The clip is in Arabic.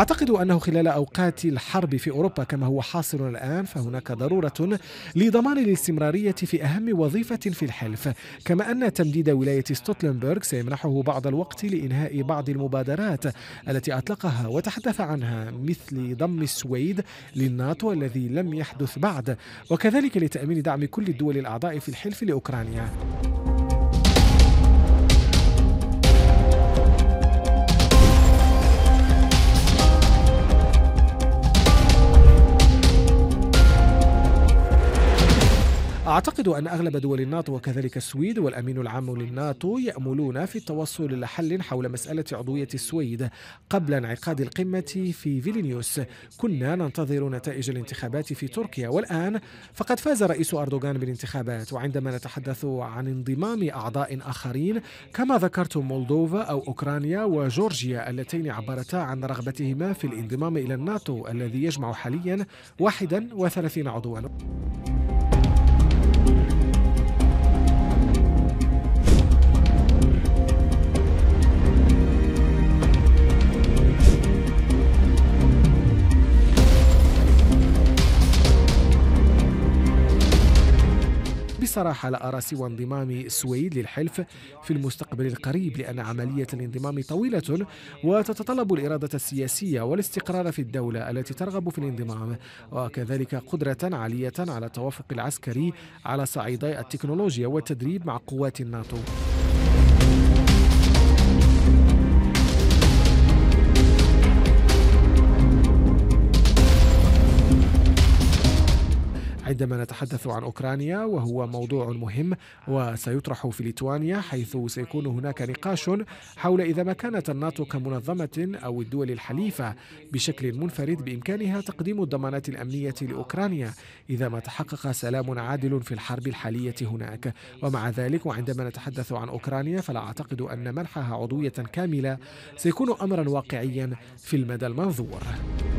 أعتقد أنه خلال أوقات الحرب في أوروبا كما هو حاصل الآن فهناك ضرورة لضمان الاستمرارية في أهم وظيفة في الحلف، كما أن تمديد ولاية ستولتنبرغ سيمنحه بعض الوقت لإنهاء بعض المبادرات التي أطلقها وتحدث عنها، مثل ضم السويد للناتو الذي لم يحدث بعد، وكذلك لتأمين دعم كل الدول الأعضاء في الحلف لأوكرانيا. أعتقد أن أغلب دول الناتو وكذلك السويد والأمين العام للناتو يأملون في التوصل إلى حل حول مسألة عضوية السويد قبل انعقاد القمة في فيلينيوس. كنا ننتظر نتائج الانتخابات في تركيا، والآن فقد فاز الرئيس أردوغان بالانتخابات، وعندما نتحدث عن انضمام أعضاء آخرين كما ذكرت مولدوفا أو أوكرانيا وجورجيا اللتين عبرتا عن رغبتهما في الانضمام إلى الناتو الذي يجمع حاليا 31 عضوا. بصراحة لا أرى سوى انضمام السويد للحلف في المستقبل القريب، لأن عملية الانضمام طويلة وتتطلب الإرادة السياسية والاستقرار في الدولة التي ترغب في الانضمام، وكذلك قدرة عالية على التوافق العسكري على صعيدي التكنولوجيا والتدريب مع قوات الناتو. عندما نتحدث عن أوكرانيا وهو موضوع مهم وسيطرح في ليتوانيا، حيث سيكون هناك نقاش حول إذا ما كانت الناتو كمنظمة أو الدول الحليفة بشكل منفرد بإمكانها تقديم الضمانات الأمنية لأوكرانيا إذا ما تحقق سلام عادل في الحرب الحالية هناك. ومع ذلك وعندما نتحدث عن أوكرانيا فلا أعتقد أن منحها عضوية كاملة سيكون أمرا واقعيا في المدى المنظور.